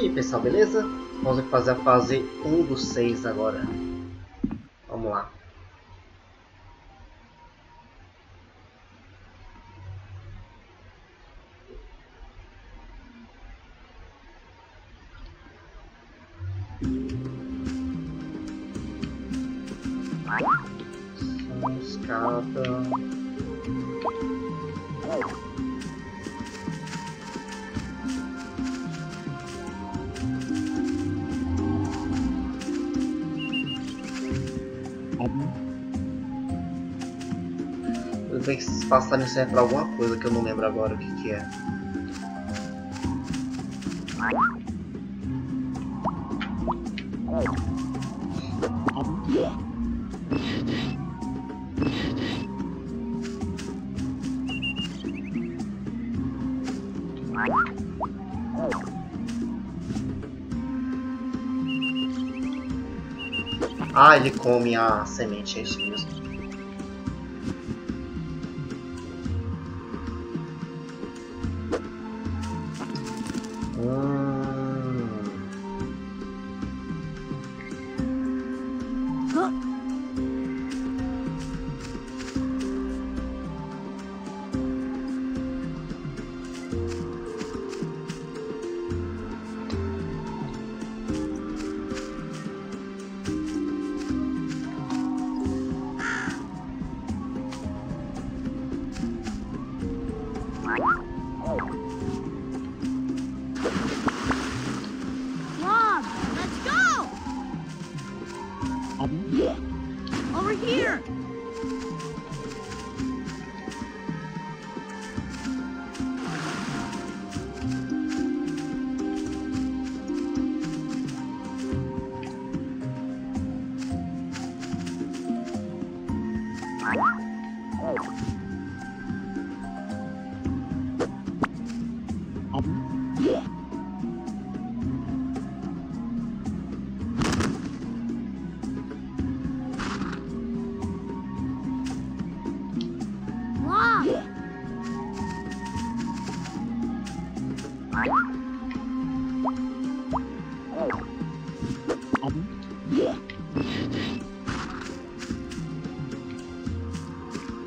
E aí pessoal, beleza? Vamos aqui fazer a fase 1 dos 6 agora. Vamos lá. São escada. Tem que esses passarinhos servem pra alguma coisa que eu não lembro agora o que que é. Ah, ele come a semente, é isso mesmo.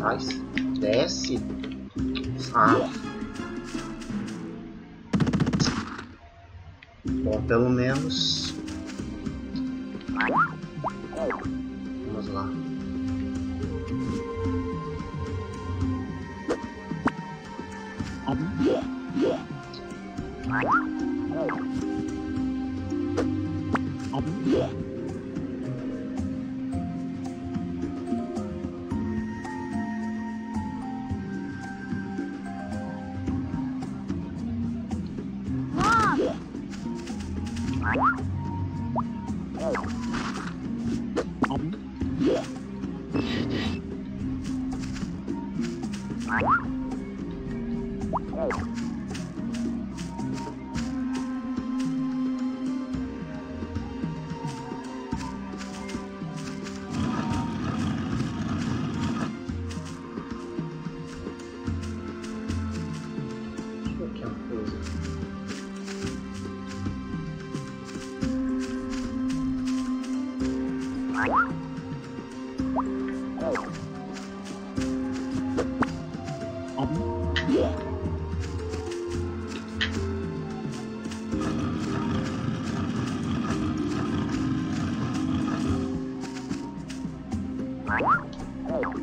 Nice. Desce. Ah. Bom, pelo menos. Vamos lá.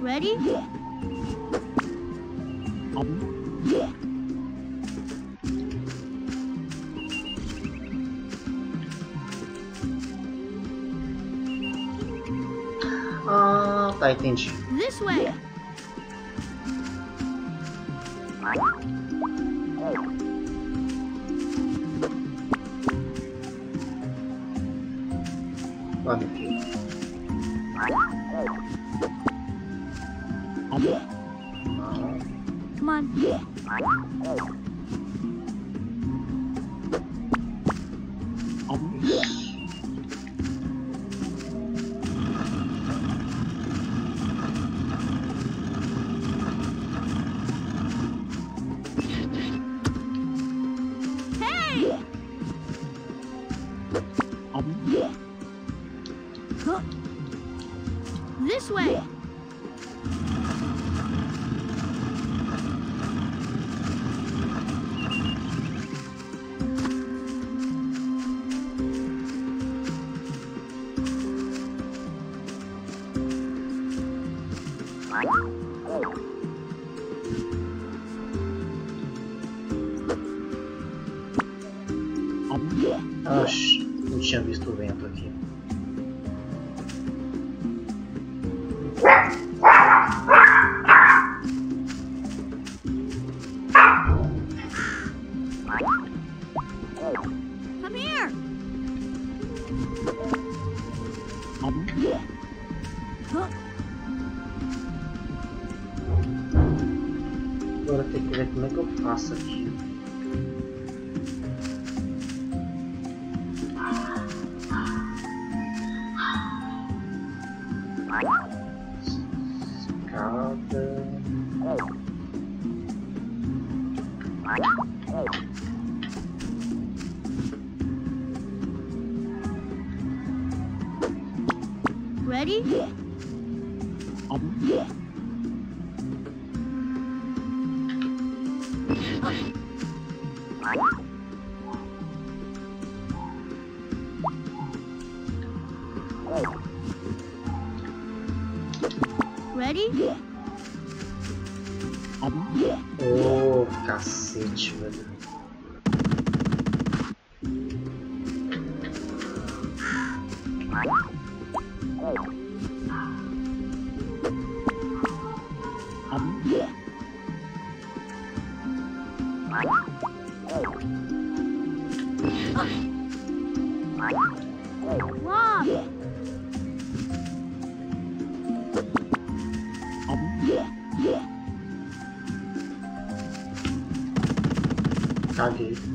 Ready? Ah, tá, entendi. This way. Come on. This way. Oxi, não tinha visto o vento aqui. Agora tem que ver como é que eu faço aqui. Escada. Ready? Ready? Oh, cacete, velho. Mom! Caguei. Yeah!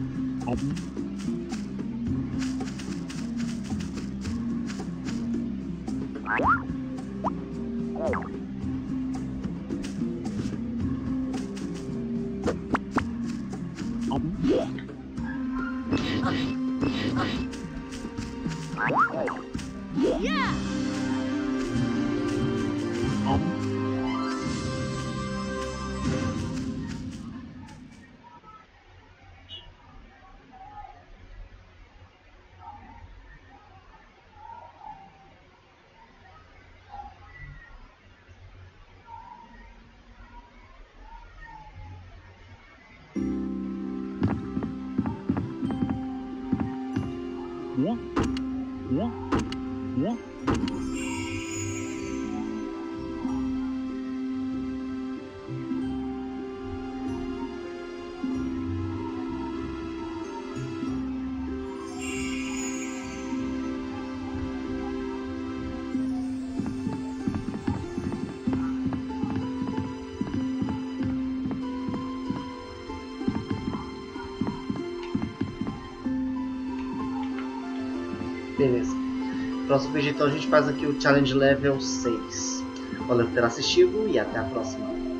Beleza. Próximo vídeo, então, a gente faz aqui o Challenge Level 6. Valeu por ter assistido e até a próxima.